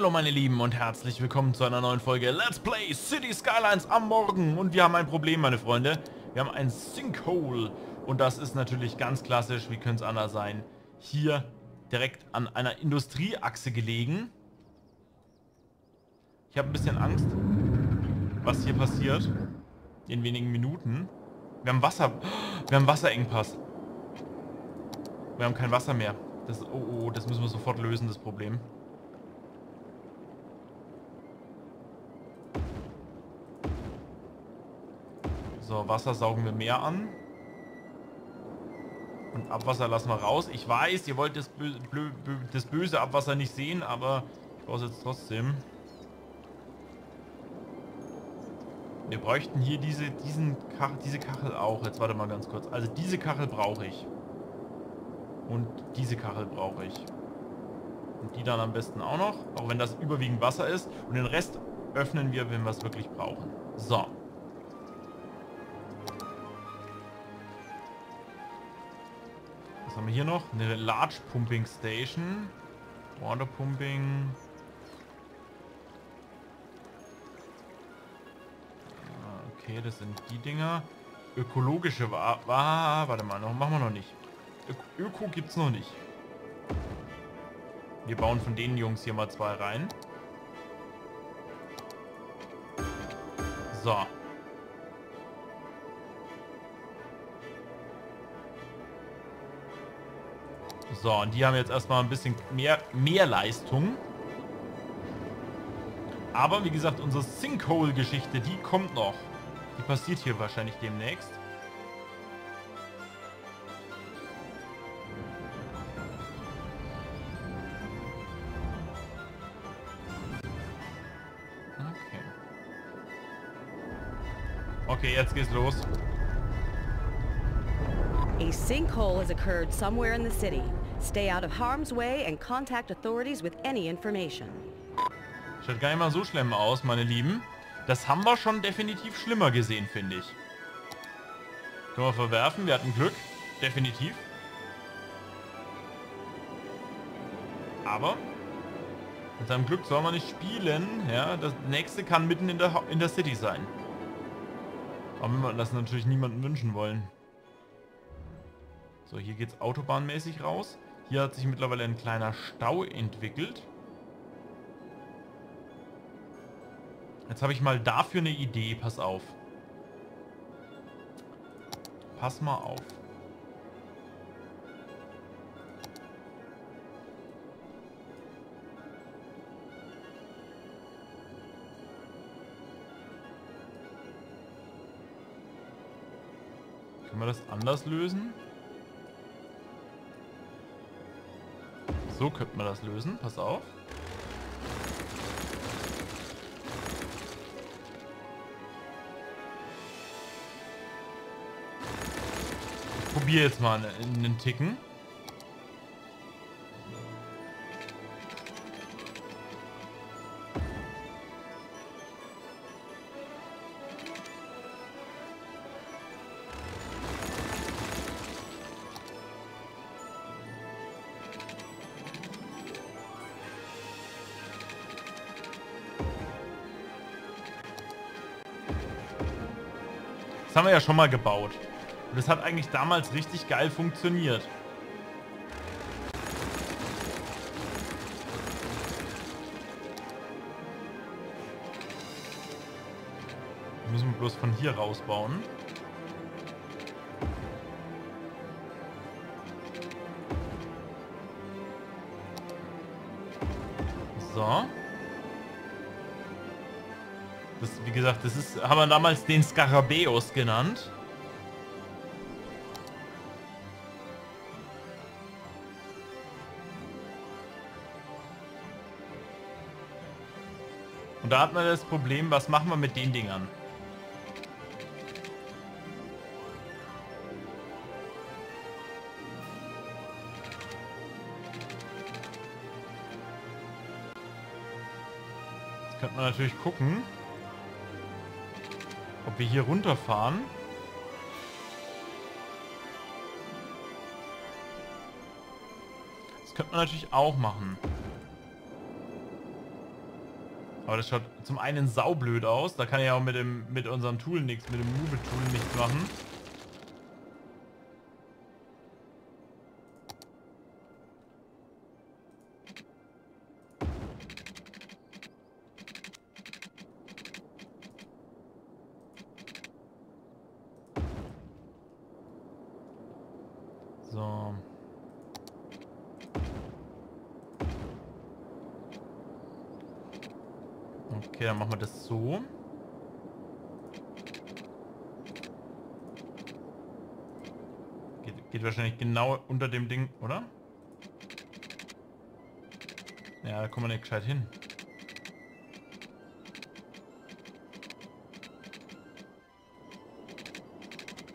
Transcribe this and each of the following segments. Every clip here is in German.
Hallo meine Lieben und herzlich willkommen zu einer neuen Folge Let's Play City Skylines am Morgen. Und wir haben ein Problem, meine Freunde. Wir haben ein Sinkhole. Und das ist natürlich ganz klassisch, wie könnte es anders sein, hier direkt an einer Industrieachse gelegen. Ich habe ein bisschen Angst, was hier passiert in wenigen Minuten. Wir haben Wasserengpass. Wir haben kein Wasser mehr. Oh, das müssen wir sofort lösen, das Problem. So, Wasser saugen wir mehr an. Und Abwasser lassen wir raus. Ich weiß, ihr wollt das böse Abwasser nicht sehen, aber ich brauche es jetzt trotzdem. Wir bräuchten hier diese Kachel auch. Jetzt warte mal ganz kurz. Also diese Kachel brauche ich. Und diese Kachel brauche ich. Und die dann am besten auch noch. Auch wenn das überwiegend Wasser ist. Und den Rest öffnen wir, wenn wir es wirklich brauchen. So. Was haben wir hier noch? Eine Large Pumping Station. Water Pumping. Okay, das sind die Dinger. Ökologische warte mal, noch machen wir noch nicht. Öko gibt's noch nicht. Wir bauen von den Jungs hier mal zwei rein. So. So, und die haben jetzt erstmal ein bisschen mehr Leistung. Aber wie gesagt, unsere Sinkhole-Geschichte, die kommt noch. Die passiert hier wahrscheinlich demnächst. Okay, jetzt geht's los. A sinkhole has occurred somewhere in the city. Stay out of harm's way and contact authorities with any information. Schaut gar nicht mal so schlimm aus, meine Lieben. Das haben wir schon definitiv schlimmer gesehen, finde ich. Können wir verwerfen, wir hatten Glück. Definitiv. Aber mit seinem Glück soll man nicht spielen. Ja, das nächste kann mitten in der City sein. Aber wir das natürlich niemandem wünschen wollen. So, hier geht's autobahnmäßig raus. Hier hat sich mittlerweile ein kleiner Stau entwickelt. Jetzt habe ich mal dafür eine Idee. Pass auf. Pass mal auf. Können wir das anders lösen? So könnte man das lösen. Pass auf. Ich probiere jetzt mal einen Ticken. Das haben wir ja schon mal gebaut. Und das hat eigentlich damals richtig geil funktioniert. Das müssen wir bloß von hier rausbauen. So. Das, wie gesagt, das ist, haben wir damals den Skarabäus genannt. Und da hat man das Problem, was machen wir mit den Dingern? Jetzt könnte man natürlich gucken, ob wir hier runterfahren. Das könnte man natürlich auch machen. Aber das schaut zum einen saublöd aus. Da kann ich auch mit unserem Tool nichts, mit dem Move-Tool nichts machen. So. Okay, dann machen wir das so. Geht wahrscheinlich genau unter dem Ding, oder? Ja, da kommen wir nicht gescheit hin.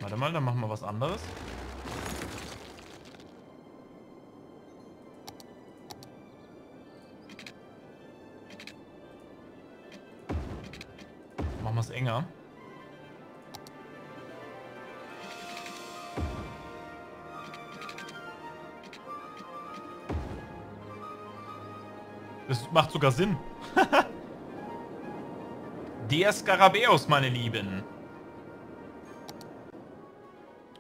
Warte mal, dann machen wir was anderes. Was enger. Das macht sogar Sinn. Der Skarabäus, meine Lieben.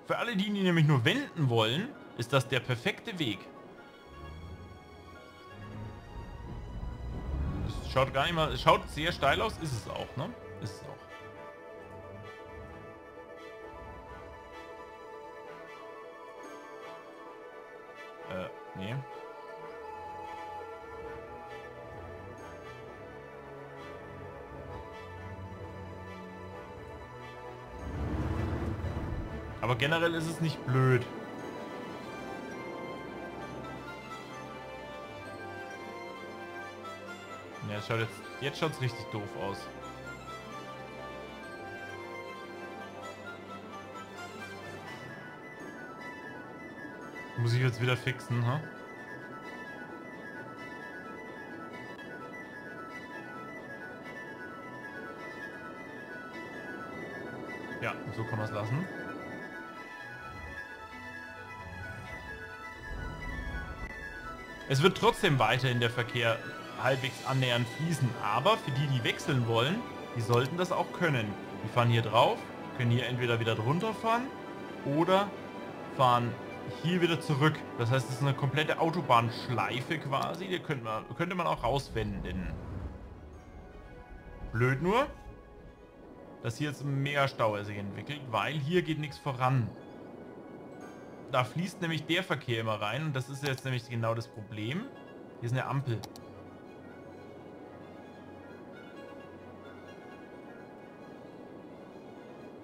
Für alle, die nämlich nur wenden wollen, ist das der perfekte Weg. Es schaut gar nicht mal, es schaut sehr steil aus, ist es auch, ne? Ist es auch. Nee. Aber generell ist es nicht blöd. Ja, schaut jetzt schaut's richtig doof aus. Muss ich jetzt wieder fixen, ha? Ja, so kann man es lassen. Es wird trotzdem weiterhin der Verkehr halbwegs annähernd fließen, aber für die, die wechseln wollen, die sollten das auch können. Die fahren hier drauf, können hier entweder wieder drunter fahren oder fahren hier wieder zurück. Das heißt, es ist eine komplette Autobahnschleife quasi. Die könnte man auch rauswenden. Blöd nur, dass hier jetzt ein Megastau sich entwickelt, weil hier geht nichts voran. Da fließt nämlich der Verkehr immer rein und das ist jetzt nämlich genau das Problem. Hier ist eine Ampel.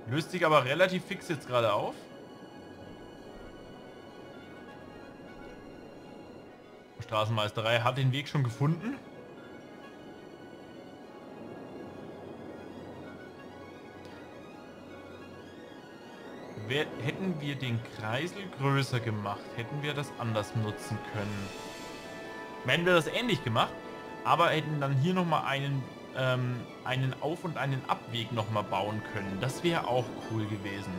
Löst sich aber relativ fix jetzt gerade auf. Straßenmeisterei hat den Weg schon gefunden. Hätten wir den Kreisel größer gemacht, hätten wir das anders nutzen können. Hätten wir das ähnlich gemacht, aber hätten dann hier nochmal einen Auf- und einen Abweg nochmal bauen können. Das wäre auch cool gewesen.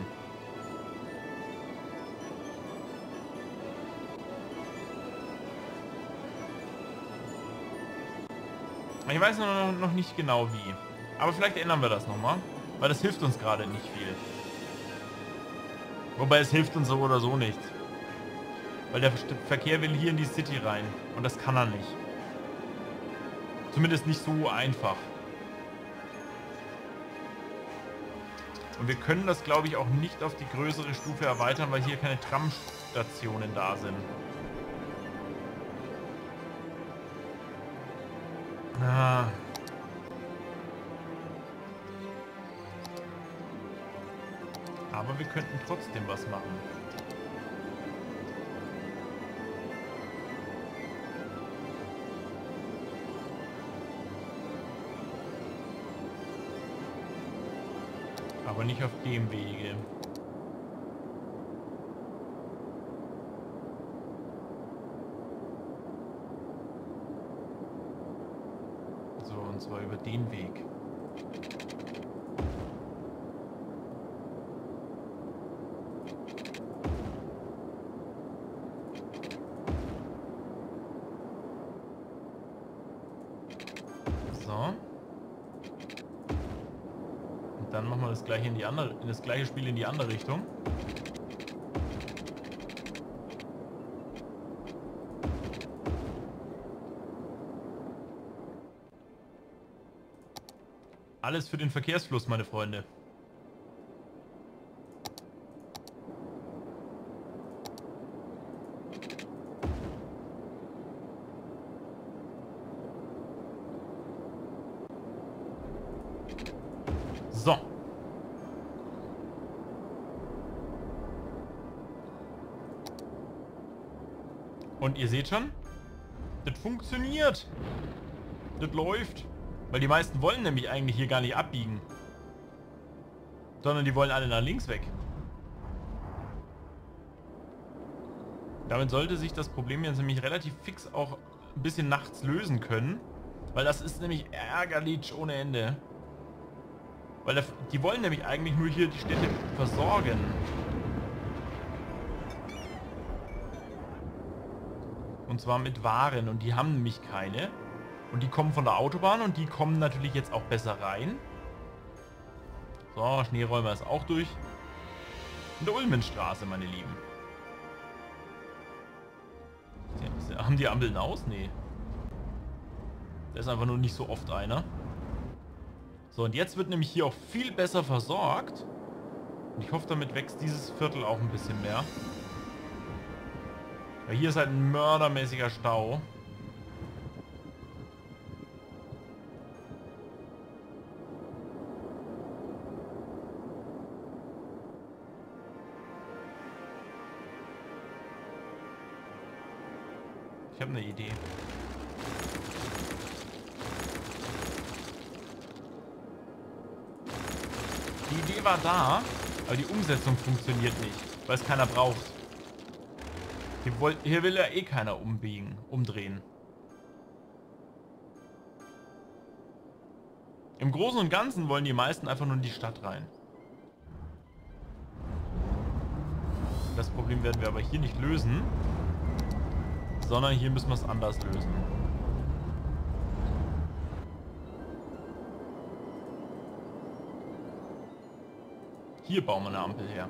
Ich weiß noch nicht genau wie. Aber vielleicht ändern wir das nochmal. Weil das hilft uns gerade nicht viel. Wobei es hilft uns so oder so nicht. Weil der Verkehr will hier in die City rein. Und das kann er nicht. Zumindest nicht so einfach. Und wir können das, glaube ich, auch nicht auf die größere Stufe erweitern, weil hier keine Tramstationen da sind. Ah. Aber wir könnten trotzdem was machen. Aber nicht auf dem Wege. Und zwar über den Weg. So. Dann machen wir das gleiche Spiel in die andere Richtung. Alles für den Verkehrsfluss, meine Freunde. So. Und ihr seht schon, das funktioniert. Das läuft. Weil die meisten wollen nämlich eigentlich hier gar nicht abbiegen. Sondern die wollen alle nach links weg. Damit sollte sich das Problem jetzt nämlich relativ fix auch ein bisschen nachts lösen können. Weil das ist nämlich ärgerlich ohne Ende. Weil die wollen nämlich eigentlich nur hier die Städte versorgen. Und zwar mit Waren. Und die haben nämlich keine. Und die kommen von der Autobahn und die kommen natürlich jetzt auch besser rein. So, Schneeräumer ist auch durch. In der Ulmenstraße, meine Lieben. Haben die Ampeln aus? Nee. Da ist einfach nur nicht so oft einer. So, und jetzt wird nämlich hier auch viel besser versorgt. Und ich hoffe, damit wächst dieses Viertel auch ein bisschen mehr. Weil hier ist halt ein mördermäßiger Stau. Ich habe eine Idee. Die Idee war da, aber die Umsetzung funktioniert nicht, weil es keiner braucht. Hier will ja eh keiner umdrehen. Im Großen und Ganzen wollen die meisten einfach nur in die Stadt rein. Das Problem werden wir aber hier nicht lösen. Sondern hier müssen wir es anders lösen. Hier bauen wir eine Ampel her.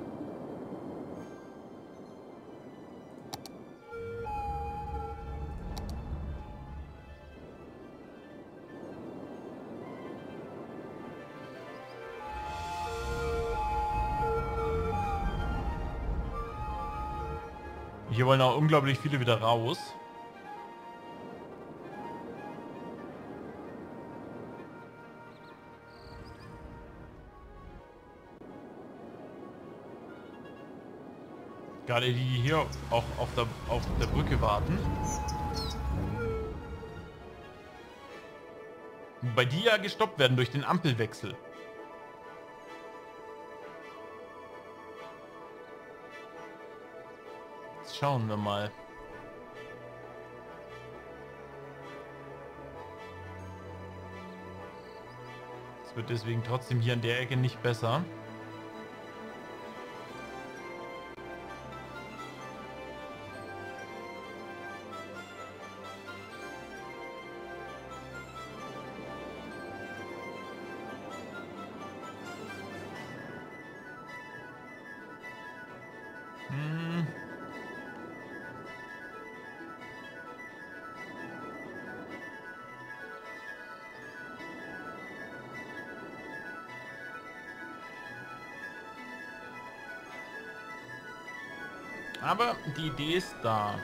Hier wollen auch unglaublich viele wieder raus. Gerade die hier auch auf der Brücke warten. Wobei die ja gestoppt werden durch den Ampelwechsel. Schauen wir mal. Es wird deswegen trotzdem hier an der Ecke nicht besser. Aber die Idee ist da.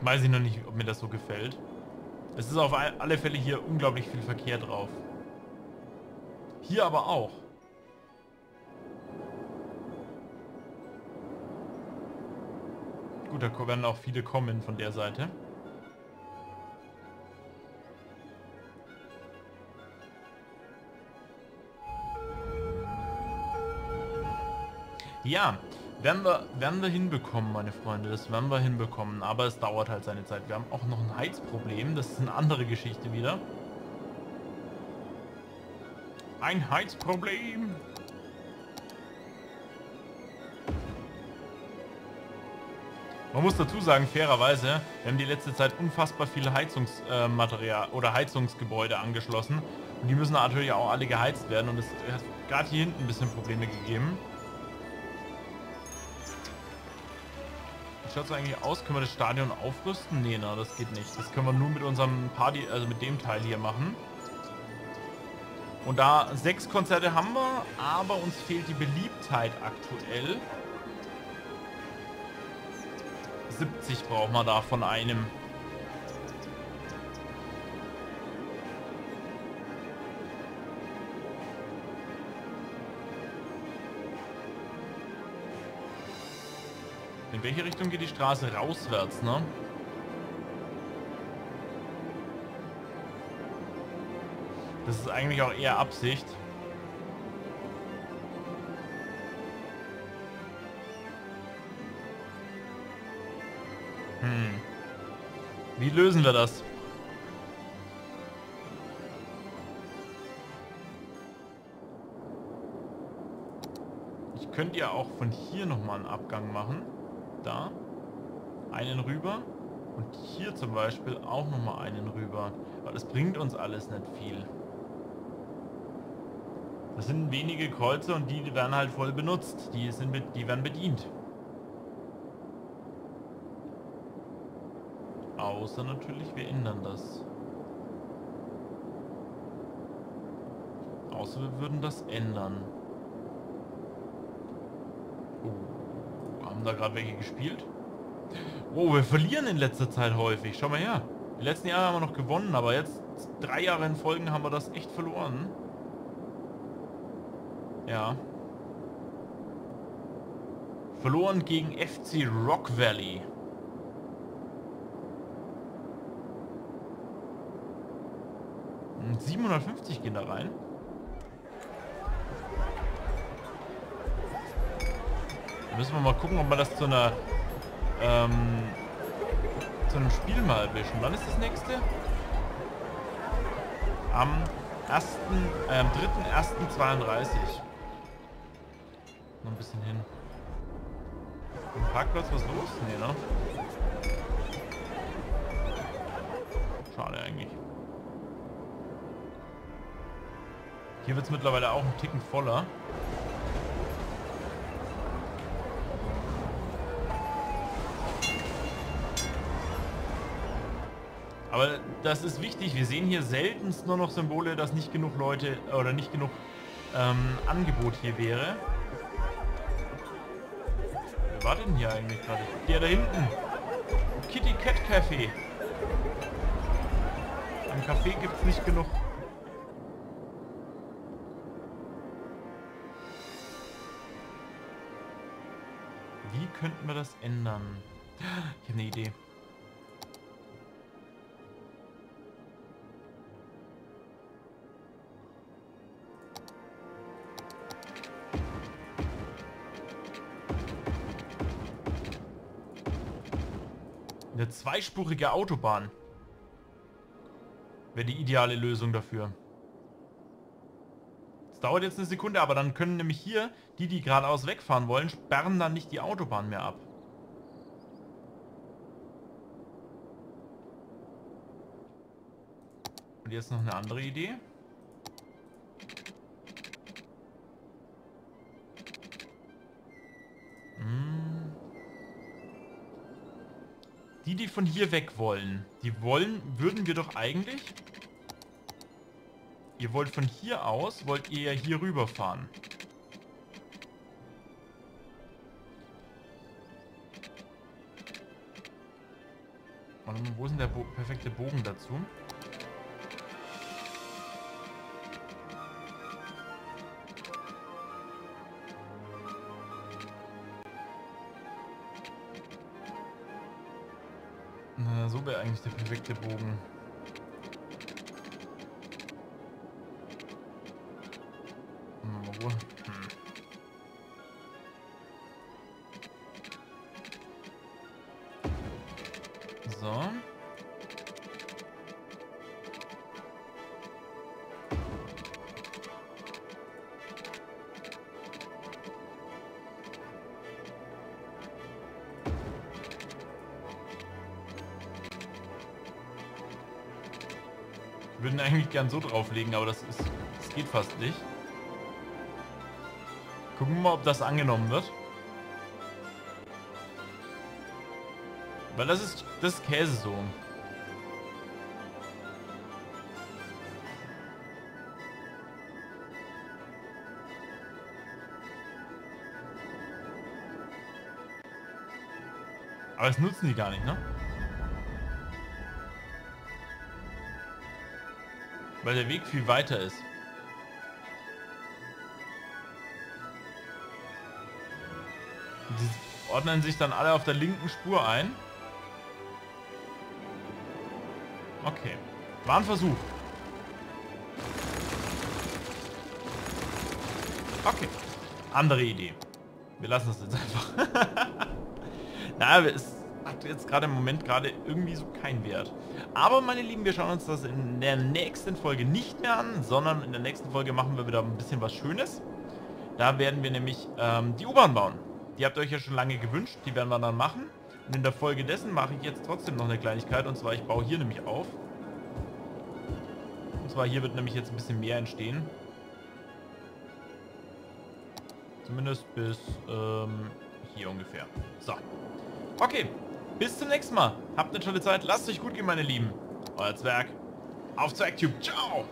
Weiß ich noch nicht, ob mir das so gefällt. Es ist auf alle Fälle hier unglaublich viel Verkehr drauf. Hier aber auch. Gut, da werden auch viele kommen von der Seite. Ja, werden wir hinbekommen, meine Freunde. Das werden wir hinbekommen. Aber es dauert halt seine Zeit. Wir haben auch noch ein Heizproblem. Das ist eine andere Geschichte wieder. Ein Heizproblem. Man muss dazu sagen, fairerweise, wir haben die letzte Zeit unfassbar viele Heizungsmaterial oder Heizungsgebäude angeschlossen. Und die müssen natürlich auch alle geheizt werden. Und es hat gerade hier hinten ein bisschen Probleme gegeben. Schaut es eigentlich aus? Können wir das Stadion aufrüsten? Nee, na, das geht nicht. Das können wir nur mit unserem Party, also mit dem Teil hier machen. Und da 6 Konzerte haben wir, aber uns fehlt die Beliebtheit aktuell. 70 brauchen wir da von einem. In welche Richtung geht die Straße? Rauswärts, ne? Das ist eigentlich auch eher Absicht. Wie lösen wir das? Ich könnte ja auch von hier nochmal einen Abgang machen. Da einen rüber und hier zum Beispiel auch nochmal einen rüber. Aber das bringt uns alles nicht viel. Das sind wenige Kreuze und die werden halt voll benutzt. Die werden bedient. Außer natürlich, wir ändern das. Außer wir würden das ändern. Haben da gerade welche gespielt? Oh, wir verlieren in letzter Zeit häufig. Schau mal her. Die letzten Jahre haben wir noch gewonnen, aber jetzt 3 Jahre in Folge haben wir das echt verloren. Ja. Verloren gegen FC Rock Valley. Und 750 gehen da rein. Müssen wir mal gucken, ob wir das zu einer zu einem Spiel mal erwischen. Wann ist das nächste? Am 3.1.32. Noch ein bisschen hin. Im Parkplatz was los? Nee, ne? Schade eigentlich. Hier wird es mittlerweile auch ein Ticken voller. Aber das ist wichtig, wir sehen hier seltenst nur noch Symbole, dass nicht genug Leute oder nicht genug Angebot hier wäre. Wer war denn hier eigentlich gerade? Der da hinten. Kitty Cat Café. Im Café gibt es nicht genug. Wie könnten wir das ändern? Ich habe eine Idee. Eine zweispurige Autobahn wäre die ideale Lösung dafür. Es dauert jetzt eine Sekunde, aber dann können nämlich hier die, die geradeaus wegfahren wollen, sperren dann nicht die Autobahn mehr ab. Und jetzt noch eine andere Idee. Die von hier weg wollen. Würden wir doch eigentlich... Ihr wollt von hier aus, wollt ihr ja hier rüberfahren. Und wo ist denn der perfekte Bogen dazu? So wäre eigentlich der perfekte Bogen. So. würden eigentlich gern so drauflegen, aber das geht fast nicht. Gucken wir mal, ob das angenommen wird. Weil das ist Käsesohn. Aber das nutzen die gar nicht, ne? Weil der Weg viel weiter ist. Die ordnen sich dann alle auf der linken Spur ein. Okay. War ein Versuch. Okay. Andere Idee. Wir lassen es jetzt einfach. Naja, es hat jetzt gerade im Moment irgendwie so keinen Wert. Aber meine Lieben, wir schauen uns das in der nächsten Folge nicht mehr an, sondern in der nächsten Folge machen wir wieder ein bisschen was Schönes. Da werden wir nämlich die U-Bahn bauen. Die habt ihr euch ja schon lange gewünscht, die werden wir dann machen. Und in der Folge dessen mache ich jetzt trotzdem noch eine Kleinigkeit, und zwar ich baue hier nämlich auf. Und zwar hier wird nämlich jetzt ein bisschen mehr entstehen. Zumindest bis hier ungefähr. So. Okay, bis zum nächsten Mal. Habt eine tolle Zeit. Lasst euch gut gehen, meine Lieben. Euer Zwerg. Auf Zwerg-Tube. Ciao.